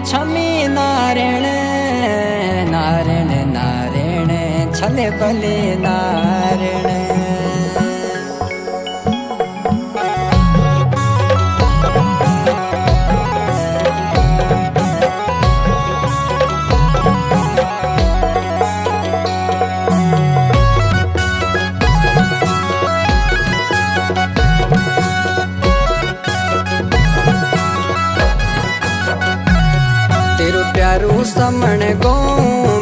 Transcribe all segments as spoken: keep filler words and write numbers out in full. नौछमी नारैण नारैण नारैण छले भले नारैण। प्यारू समण गो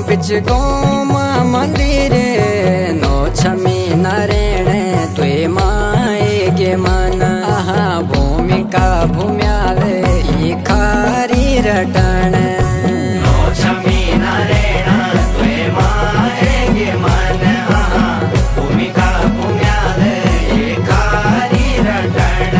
बिच गो मां मंदिर नौछमी नारैण तुए माए गे मन आहा भूमिका भूम्याल ई खारी रटण। नौछमी नारैण तुए माए गे मन आहा भूमिका भूम्याल ई खारी रटण।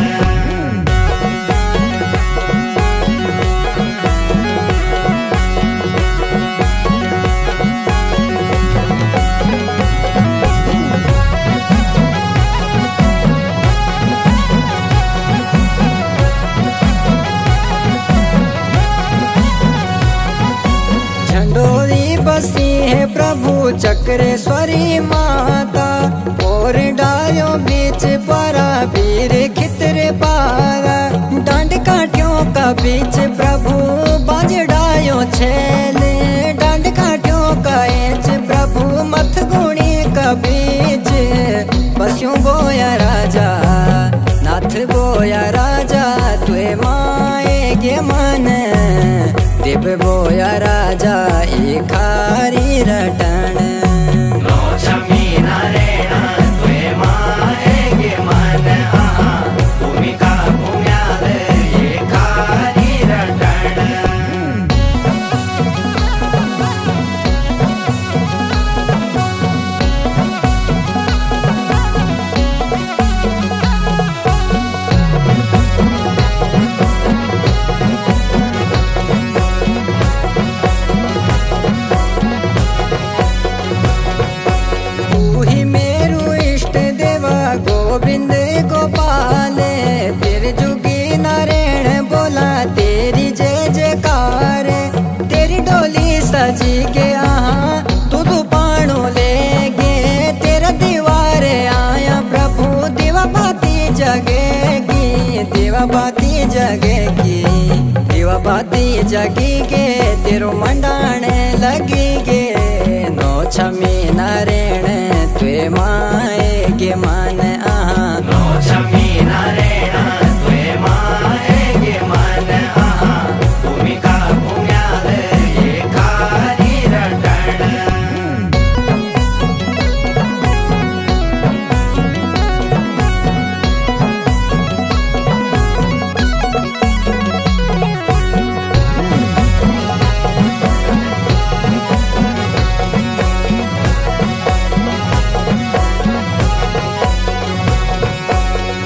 बसी है प्रभु चक्रेश्वरी माता और डायो बीच परा वीर खितरे पारा डांड काटियों का बीच प्रभु बाज डायो छेले डांड काटियों का एच प्रभु मथ गुणी का बीच बस्यों बोया राजा नाथ बोया राजा तुए माए गे मन देव बोया राजा ई खारी रटण। नौछमी नारैण तुए माए गे मन आहा भूमिका भूम्याल ई खारी रटण। गोविंद गोपाल बिरजुगी नारैण बोला तेरी जय जयकार तेरी डोली सजी के आहा तू दुपाणो ले गे तेरा दीवार आया प्रभु देवा बाती जगेगी देवा बाती जगेगी देवा बाती जगेगे तेरो मंडाने लगेगे। नौछमी नारैण तुए माए गे मन आहा नौछमी नारैण तुए माए गे मन आहा भूमिका भूम्याल ई खारी रटण।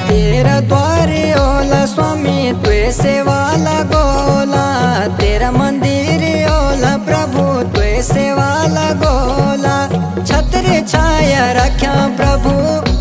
तेरा द्वारे ओला स्वामी तुए सेवाला गोला तेरा मंदिर ओला प्रभु तुए सेवाला गोला छत्र छाया रख्या प्रभु